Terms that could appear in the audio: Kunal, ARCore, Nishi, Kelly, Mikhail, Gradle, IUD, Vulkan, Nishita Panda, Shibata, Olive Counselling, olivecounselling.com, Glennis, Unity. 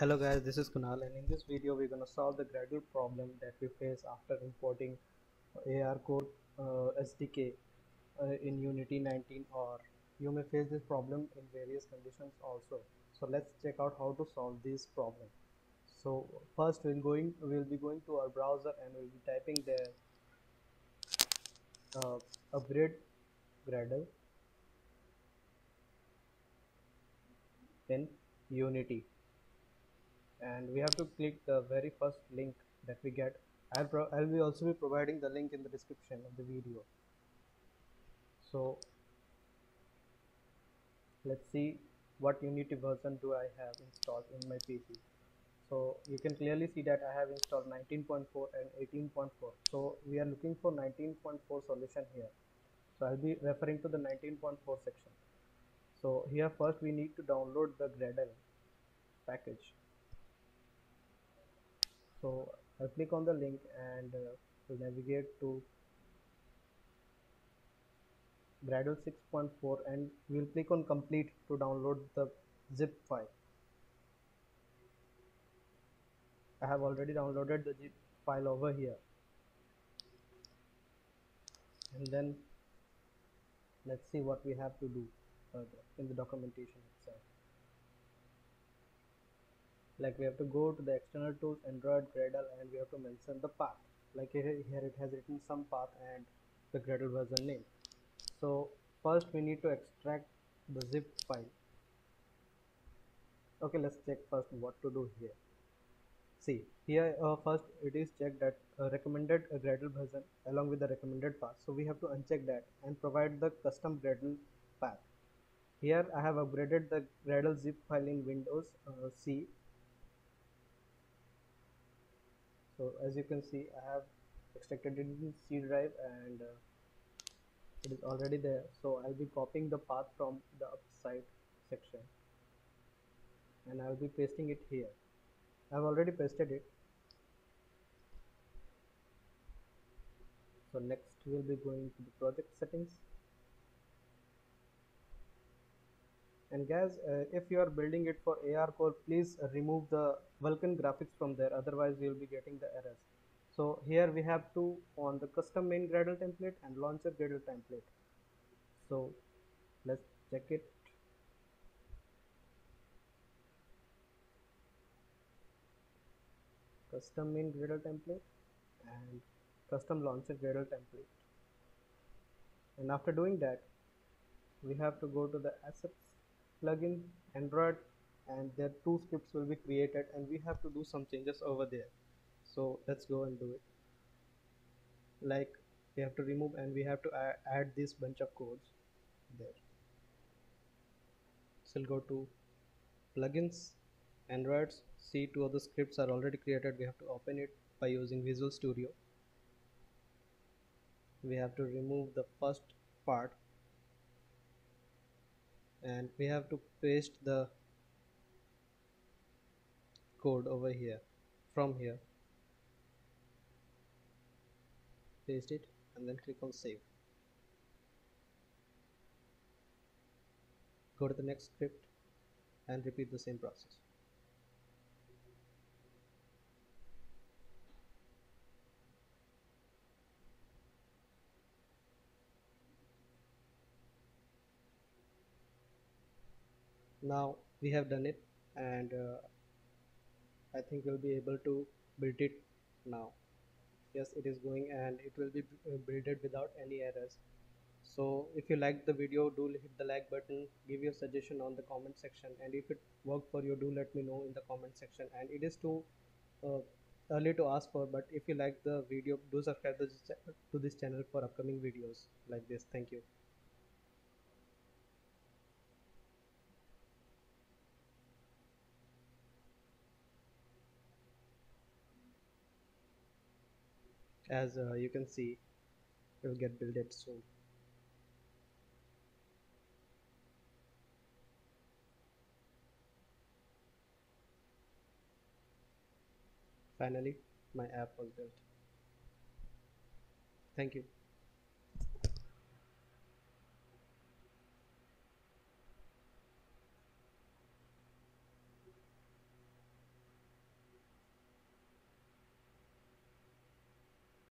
Hello guys, this is Kunal, and in this video we're going to solve the Gradle problem that we face after importing ARCore SDK in Unity 19, or you may face this problem in various conditions also. So let's check out how to solve this problem. So first we'll be going to our browser and we'll be typing there upgrade Gradle in Unity. And we have to click the very first link that we get. I'll also be providing the link in the description of the video. So let's see what Unity version do I have installed in my PC. So you can clearly see that I have installed 19.4 and 18.4. So we are looking for 19.4 solution here. So I'll be referring to the 19.4 section. So here first we need to download the Gradle package. So I'll click on the link and we'll navigate to Gradle 6.4 and we'll click on complete to download the zip file. I have already downloaded the zip file over here, and then let's see what we have to do in the documentation itself. Like, we have to go to the external tools, Android, Gradle, and we have to mention the path. Like here it has written some path and the Gradle version name. So first we need to extract the zip file. Okay, let's check first what to do here. See here first it is checked that recommended Gradle version along with the recommended path. So we have to uncheck that and provide the custom Gradle path. Here I have upgraded the Gradle zip file in Windows C. So as you can see, I have extracted it in C drive and it is already there. So I'll be copying the path from the upside section and I'll be pasting it here. I've already pasted it. So next we'll be going to the project settings. And guys, if you are building it for ARCore, please remove the Vulkan graphics from there, otherwise you will be getting the errors. So here we have to on the custom main Gradle template and launcher Gradle template. So let's check it. Custom main Gradle template and custom launcher Gradle template. And after doing that, we have to go to the assets, plugin, Android, and their two scripts will be created and we have to do some changes over there. So let's go and do it. Like, we have to remove and we have to add this bunch of codes there. So we'll go to plugins, Androids, see two of the scripts are already created. We have to open it by using Visual Studio. We have to remove the first part and we have to paste the code over here from here. Paste it and then click on save. Go to the next script and repeat the same process. Now we have done it and I think we'll be able to build it now. Yes, it is going and it will be builded without any errors. So if you liked the video, do hit the like button, give your suggestion on the comment section, and if it worked for you, do let me know in the comment section. And it is too early to ask for, but if you like the video, do subscribe to this channel for upcoming videos like this. Thank you. As you can see, it will get built soon. Finally, my app was built. Thank you.